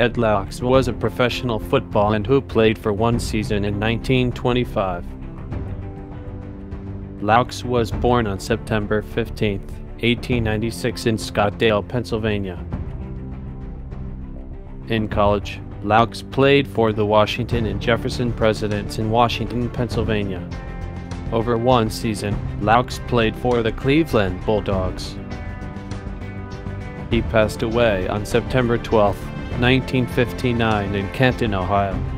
Ed Loucks was a professional football and who played for one season in 1925. Loucks was born on September 15, 1896 in Scottsdale, Pennsylvania. In college, Loucks played for the Washington and Jefferson Presidents in Washington, Pennsylvania. Over one season, Loucks played for the Cleveland Bulldogs. He passed away on September 12, 1959 in Canton, Ohio.